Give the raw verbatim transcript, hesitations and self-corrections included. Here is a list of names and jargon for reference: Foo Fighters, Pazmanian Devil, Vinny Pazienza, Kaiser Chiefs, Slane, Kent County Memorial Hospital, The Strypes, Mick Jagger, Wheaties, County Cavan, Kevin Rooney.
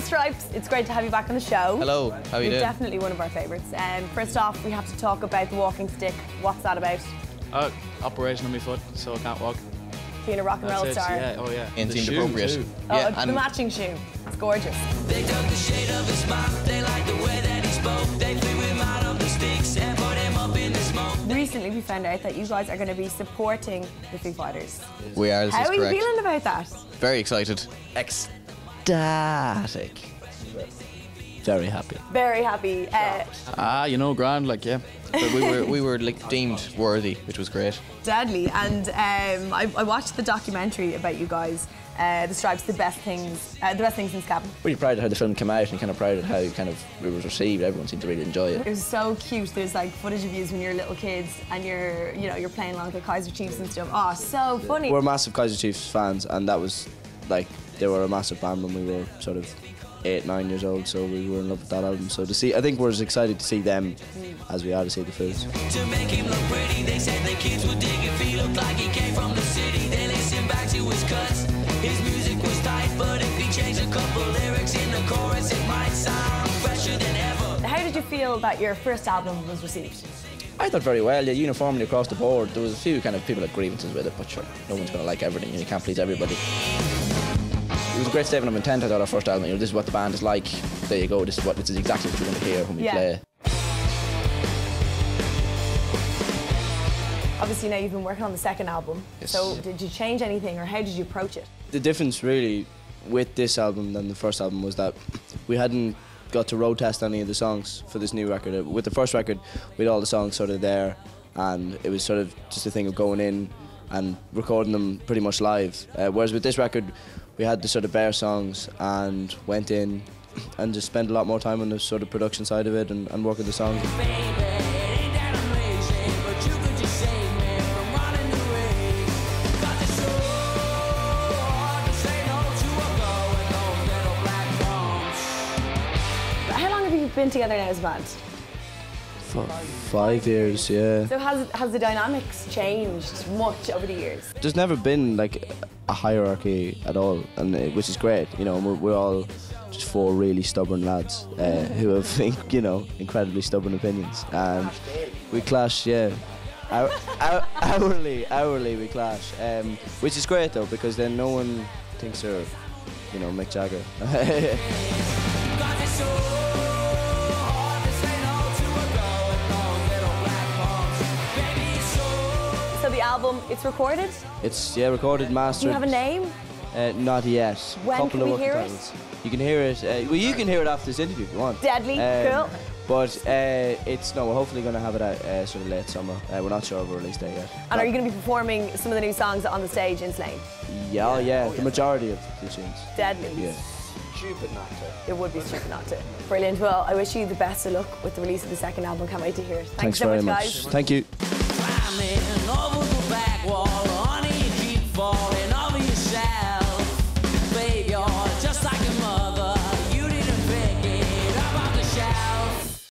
The Strypes, it's great to have you back on the show. Hello, how are you You're doing? You're definitely one of our favourites. Um, first off, we have to talk about the walking stick. What's that about? Uh, operation on my foot, so I can't walk. Being a rock and roll star. Yeah, oh yeah. And seemed appropriate. Too. Oh, yeah, the and matching shoe. It's gorgeous. They dug the shade of his mouth. They like the way that he spoke. They threw him out of the sticks and put him up in the smoke. Recently, we found out that you guys are going to be supporting the Foo Fighters. We are. This How is are correct. you feeling about that? Very excited. Ecstatic. Very happy. Very happy. Uh, ah, you know, grand, like, yeah. But we were, we were like, deemed worthy, which was great. Deadly. And um, I, I watched the documentary about you guys, uh, The Strypes, the best things, uh, the best things in Cavan. We're proud of how the film came out and kind of proud of how kind of it was received. Everyone seemed to really enjoy it. It was so cute. There's like footage of you when you're little kids and you're, you know, you're playing along with the Kaiser Chiefs and stuff. Oh, so funny. We're massive Kaiser Chiefs fans, and that was like they were a massive band when we were sort of eight, nine years old, so we were in love with that album. So to see, I think we're as excited to see them as we are to see the Foos. To make him look pretty, they said the kids would dig if he looked like he came from the city. They listened back to his cuts. His music was tight, but if he changed a couple lyrics in the chorus, it might sound fresher than ever. How did you feel that your first album was received? I thought very well, yeah, uniformly across the board. There was a few kind of people had grievances with it, but sure, no one's going to like everything, and you can't please everybody. It was a great statement of intent. I thought our first album, you know, this is what the band is like. There you go. This is what this is exactly what you're going to hear when we yeah. play. Obviously, now you've been working on the second album. Yes. So, did you change anything, or how did you approach it? The difference really with this album than the first album was that we hadn't got to road test any of the songs for this new record. With the first record, we had all the songs sort of there, and it was sort of just a thing of going in and recording them pretty much live. Uh, whereas with this record, we had the sort of bare songs and went in and just spent a lot more time on the sort of production side of it and, and working the songs. How long have you been together now as a band? Five years, yeah. So has has the dynamics changed much over the years? There's never been like a hierarchy at all, and it, which is great. You know, we're, we're all just four really stubborn lads uh, who have, you know, incredibly stubborn opinions, and we clash, yeah. Hour, hour, hourly, hourly we clash, um, which is great though, because then no one thinks they're, you know, Mick Jagger. Album, it's recorded? It's, yeah, recorded, mastered. Do you have a name? Uh, not yet. When Couple can we hear titles. it? You can hear it, uh, well, you can hear it after this interview if you want. Deadly, um, cool. But uh, it's, no, we're hopefully going to have it out uh, sort of late summer. Uh, we're not sure of a release date yet. And but are you going to be performing some of the new songs on the stage in Slane? Yeah, yeah, yeah oh, the yeah. majority of the tunes. Deadly. Yeah. Stupid not to. It would be stupid not to. Brilliant. Well, I wish you the best of luck with the release of the second album. Can't wait to hear it. Thanks, Thanks so very much, guys. Much. Thank you.